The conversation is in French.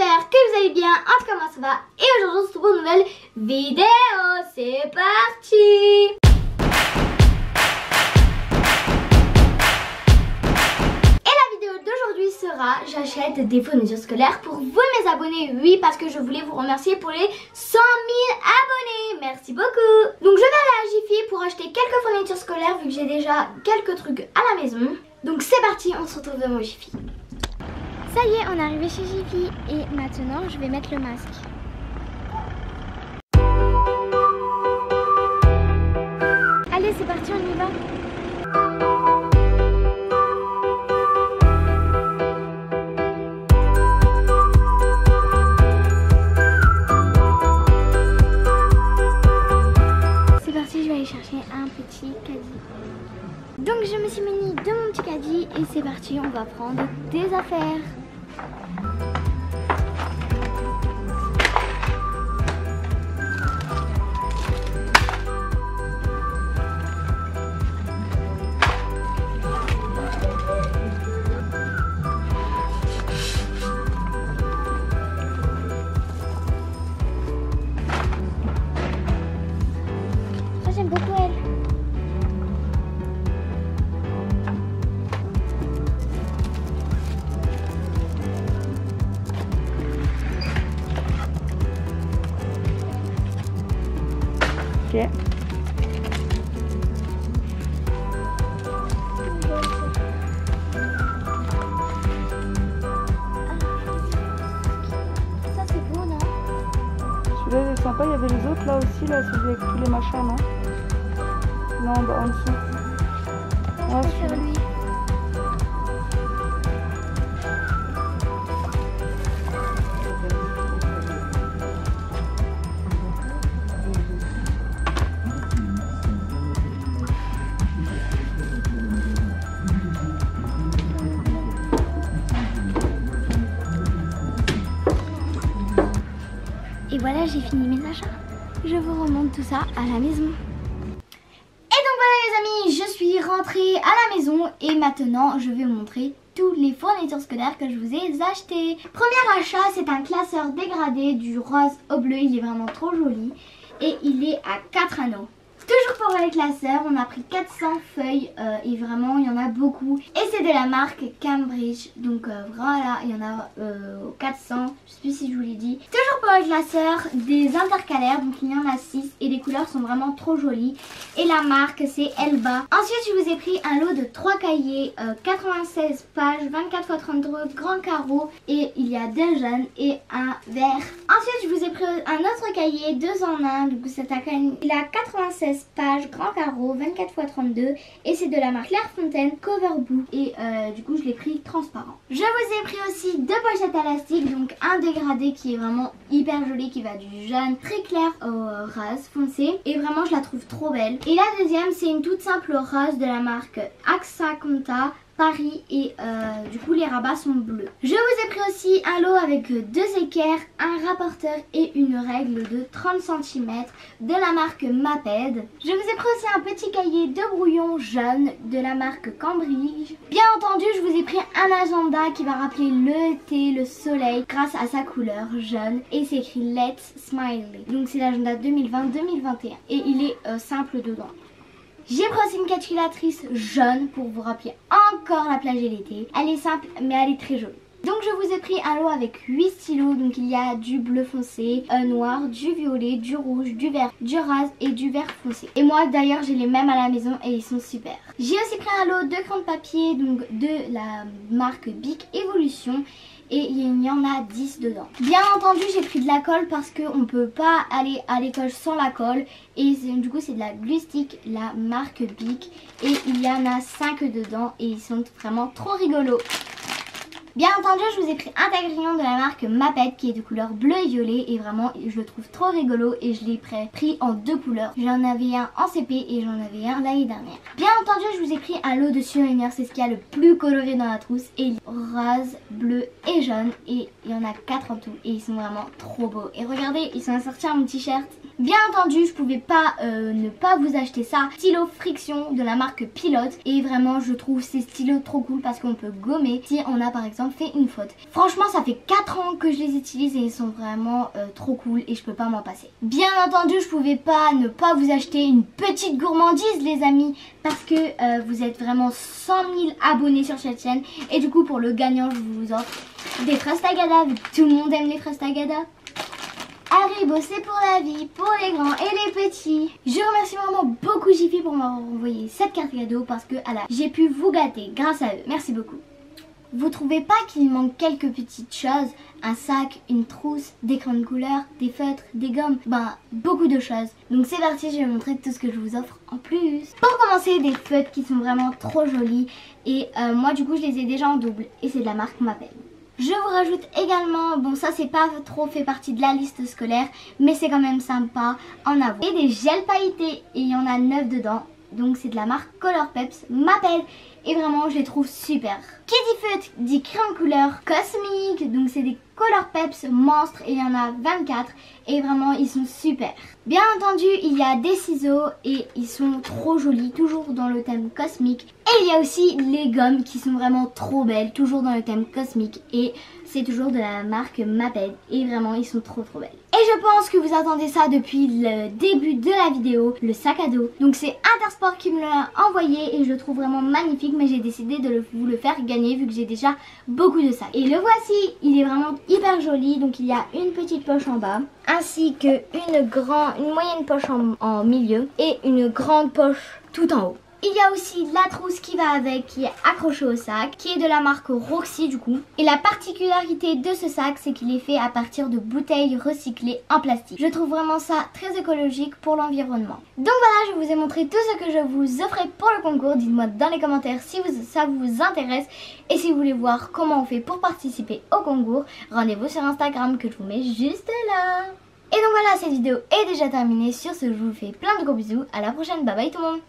j'espère que vous allez bien, en tout cas moi ça va. Et aujourd'hui on se retrouve pour une nouvelle vidéo, c'est parti. J'achète des fournitures scolaires pour vous mes abonnés. Oui, parce que je voulais vous remercier pour les 100 000 abonnés. Merci beaucoup. Donc je vais aller à Jiffy pour acheter quelques fournitures scolaires, vu que j'ai déjà quelques trucs à la maison. Donc c'est parti, on se retrouve devant Jiffy. Ça y est, on est arrivé chez Jiffy. Et maintenant je vais mettre le masque. Allez, c'est parti, on y va. Donc je me suis munie de mon petit caddie et c'est parti, on va prendre des affaires. Okay. Ça c'est beau, non? Celui-là il est sympa, il y avait les autres là aussi, là, celui avec tous les machins, non? Non, bah en dessous. Ah, celui-là. Et voilà, j'ai fini mes achats. Je vous remonte tout ça à la maison. Et donc voilà les amis, je suis rentrée à la maison. Et maintenant, je vais vous montrer tous les fournitures scolaires que je vous ai achetées. Premier achat, c'est un classeur dégradé du rose au bleu. Il est vraiment trop joli. Et il est à 4 anneaux. Toujours pour les classeurs, on a pris 400 feuilles et vraiment il y en a beaucoup. Et c'est de la marque Cambridge, donc voilà, il y en a 400, je sais plus si je vous l'ai dit. Toujours pour les classeurs, des intercalaires, donc il y en a 6 et les couleurs sont vraiment trop jolies. Et la marque c'est Elba. Ensuite je vous ai pris un lot de 3 cahiers, 96 pages, 24 x 32, grand carreau et il y a 2 jaunes et un vert. Ensuite je vous ai pris un autre cahier, 2 en 1, donc c'est un cahier, il a 96 pages, grand carreau, 24 x 32, et c'est de la marque Clairefontaine Coverbook et du coup je l'ai pris transparent. Je vous ai pris aussi 2 pochettes élastiques, donc un dégradé qui est vraiment hyper joli, qui va du jaune très clair au rose foncé et vraiment je la trouve trop belle. Et la deuxième c'est une toute simple rose de la marque Axa Conta Paris et du coup les rabats sont bleus. Je vous ai pris aussi un lot avec 2 équerres, un rapporteur et une règle de 30 cm de la marque Maped. Je vous ai pris aussi un petit cahier de brouillon jaune de la marque Cambridge. Bien entendu je vous ai pris un agenda qui va rappeler le thé, le soleil grâce à sa couleur jaune et c'est écrit Let's Smiley. Donc c'est l'agenda 2020-2021 et il est simple dedans. J'ai pris aussi une calculatrice jaune pour vous rappeler encore la plage et l'été. Elle est simple mais elle est très jolie. Donc je vous ai pris un lot avec 8 stylos. Donc il y a du bleu foncé, un noir, du violet, du rouge, du vert, du rose et du vert foncé. Et moi d'ailleurs j'ai les mêmes à la maison et ils sont super. J'ai aussi pris un lot de crayons de papier, donc de la marque Bic Evolution. Et il y en a 10 dedans. Bien entendu j'ai pris de la colle parce qu'on ne peut pas aller à l'école sans la colle. Et du coup c'est de la glue stick, la marque Bic. Et il y en a 5 dedans et ils sont vraiment trop rigolos. Bien entendu je vous ai pris un tagrillon de la marque Maped qui est de couleur bleu et violet. Et vraiment je le trouve trop rigolo et je l'ai pris en 2 couleurs. J'en avais un en CP et j'en avais un l'année dernière. Bien entendu je vous ai pris un lot de surligneurs. C'est ce qu'il y a le plus coloré dans la trousse. Et rose, bleu et jaune. Et il y en a 4 en tout et ils sont vraiment trop beaux. Et regardez, ils sont assortis à mon t-shirt. Bien entendu, je pouvais pas ne pas vous acheter ça. Stylo friction de la marque Pilot. Et vraiment, je trouve ces stylos trop cool parce qu'on peut gommer si on a par exemple fait une faute. Franchement, ça fait 4 ans que je les utilise et ils sont vraiment trop cool et je peux pas m'en passer. Bien entendu, je pouvais pas ne pas vous acheter une petite gourmandise, les amis, parce que vous êtes vraiment 100 000 abonnés sur cette chaîne. Et du coup, pour le gagnant, je vous offre des fraises tagada. Tout le monde aime les fraises tagada. Haribo, c'est pour la vie, pour les grands et les petits. Je remercie vraiment beaucoup Jiffy pour m'avoir envoyé cette carte cadeau parce que j'ai pu vous gâter grâce à eux. Merci beaucoup. Vous trouvez pas qu'il manque quelques petites choses? Un sac, une trousse, des crayons de couleur, des feutres, des gommes, ben beaucoup de choses. Donc c'est parti, je vais vous montrer tout ce que je vous offre en plus. Pour commencer, des feutres qui sont vraiment trop jolis. Et moi du coup je les ai déjà en double et c'est de la marque Mabel. Je vous rajoute également, bon ça c'est pas trop fait partie de la liste scolaire, mais c'est quand même sympa en avoir. Et des gels pailletés, et il y en a 9 dedans, donc c'est de la marque Color Peps, Maped, et vraiment je les trouve super. Qui dit feutre, dit crayon de couleur cosmique, donc c'est des Color Peps monstres, et il y en a 24, et vraiment ils sont super. Bien entendu, il y a des ciseaux, et ils sont trop jolis, toujours dans le thème cosmique. Et il y a aussi les gommes qui sont vraiment trop belles, toujours dans le thème cosmique, et c'est toujours de la marque Maped, et vraiment ils sont trop trop belles. Et je pense que vous attendez ça depuis le début de la vidéo, le sac à dos. Donc c'est Intersport qui me l'a envoyé et je le trouve vraiment magnifique, mais j'ai décidé de vous le faire gagner vu que j'ai déjà beaucoup de sacs. Et le voici, il est vraiment hyper joli, donc il y a une petite poche en bas, ainsi que une moyenne poche en milieu et une grande poche tout en haut. Il y a aussi la trousse qui va avec, qui est accrochée au sac, qui est de la marque Roxy du coup. Et la particularité de ce sac, c'est qu'il est fait à partir de bouteilles recyclées en plastique. Je trouve vraiment ça très écologique pour l'environnement. Donc voilà, je vous ai montré tout ce que je vous offrais pour le concours. Dites-moi dans les commentaires si ça vous intéresse. Et si vous voulez voir comment on fait pour participer au concours, rendez-vous sur Instagram que je vous mets juste là. Et donc voilà, cette vidéo est déjà terminée. Sur ce, je vous fais plein de gros bisous. À la prochaine, bye bye tout le monde.